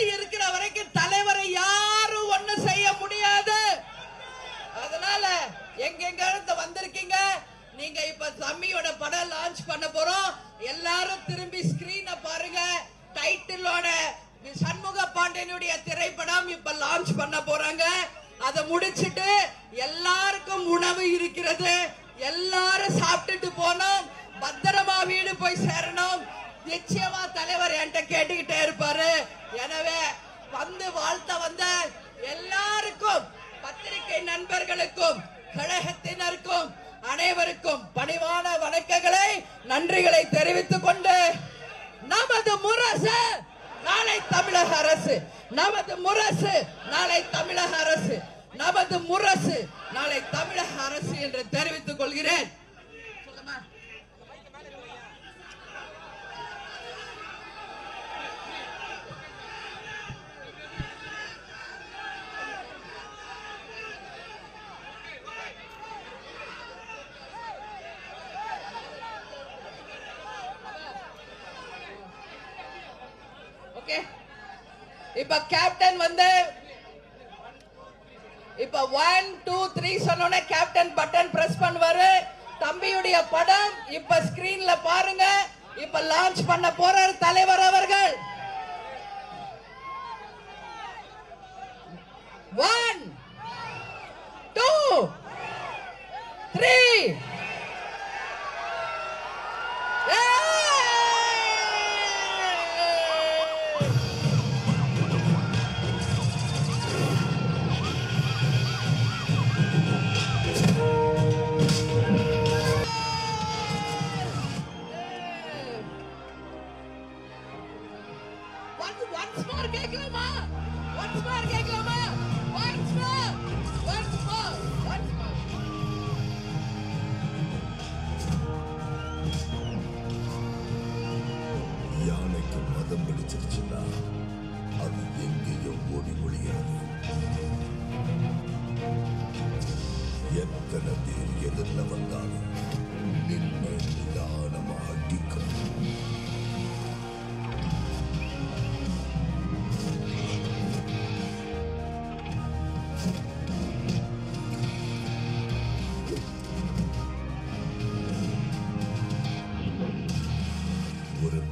ஆட்சி இருக்கிற வரைக்கும் தலைவரை யாரும் ஒண்ணும் செய்ய முடியாது. அதனால எங்கெங்க இருந்து வந்திருக்கீங்க நீங்க? இப்ப தம்மியோட படம் லான்ச் பண்ண போறோம். எல்லாரும் திரும்பி ஸ்கிரீனை பாருங்க. டைட்டிலோட சண்முக பாண்டியனுடைய திரைப்படம் இப்ப லான்ச் பண்ண போறாங்க. அதை முடிச்சிட்டு எல்லாருக்கும் உணவு இருக்கிறது, எல்லாரும் சாப்பிட்டுட்டு போனோம். பத்திரமா வீடு போய் சேரணும். நிச்சயமா தலைவர் என்கிட்ட கேட்டுக்கிட்டே இருப்பாரு. எனவே வந்து வாழ்த்த வந்த எல்லாருக்கும், பத்திரிகை நண்பர்களுக்கும், கழகத்தினருக்கும் அனைவருக்கும் பணிவான வணக்கங்களை நன்றிகளை தெரிவித்துக் கொண்டு, நமது முரசு நாளை தமிழக அரசு, நமது முரசு நாளை தமிழக அரசு, நமது முரசு நாளை தமிழக அரசு என்று தெரிவித்துக் கொள்கிறேன். இப்ப கேப்டன் வந்து இப்ப 1 2 3 சொன்னோனே கேப்டன் பட்டன் பிரஸ் பண்ணுவாரு. தம்பியுடைய படம் இப்ப ஸ்கிரீன்ல பாருங்க. இப்ப லான்ச் பண்ண போறார் தலைவர் அவர்கள். 1 2 3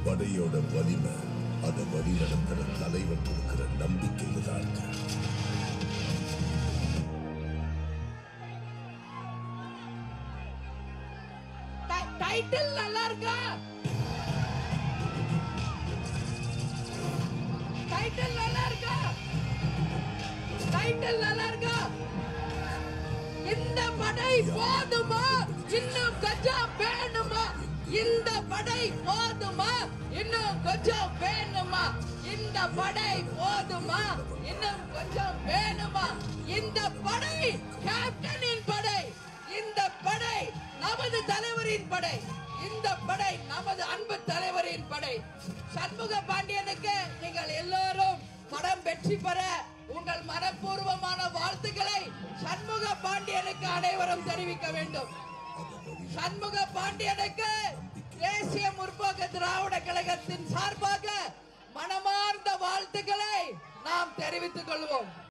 படையோட வலிமை, அதை வழி நடத்துற தலைவர் கொடுக்கிற நம்பிக்கையில் தான் இருக்கு. டைட்டில் நல்லா இருக்கா? டைட்டில் நல்லா இருக்கா? டைட்டில் நல்லா இருக்கா? இந்த படை போதுமா? இன்னும் கஜா வேணுமா? இந்த படை போதுமா? இன்னும் கொஞ்சம் வேணுமா? இந்த படை போதுமா? இன்னும் கொஞ்சம் வேணுமா? இந்த படை கேப்டனின் படை, இந்த படை நமது தலைவரின் படை, இந்த படை நமது அன்பு தலைவரின் படை சண்முக பாண்டியனுக்கு நீங்கள் எல்லாரும் படம் வெற்றி பெற உங்கள் மனப்பூர்வமான வாழ்த்துக்களை சண்முக பாண்டியனுக்கு அனைவரும் தெரிவிக்க வேண்டும். சண்முக பாண்டியனுக்கு தேசிய முற்போக்கு திராவிட கழகத்தின் சார்பாக மனமார்ந்த வாழ்த்துக்களை நாம் தெரிவித்துக் கொள்வோம்.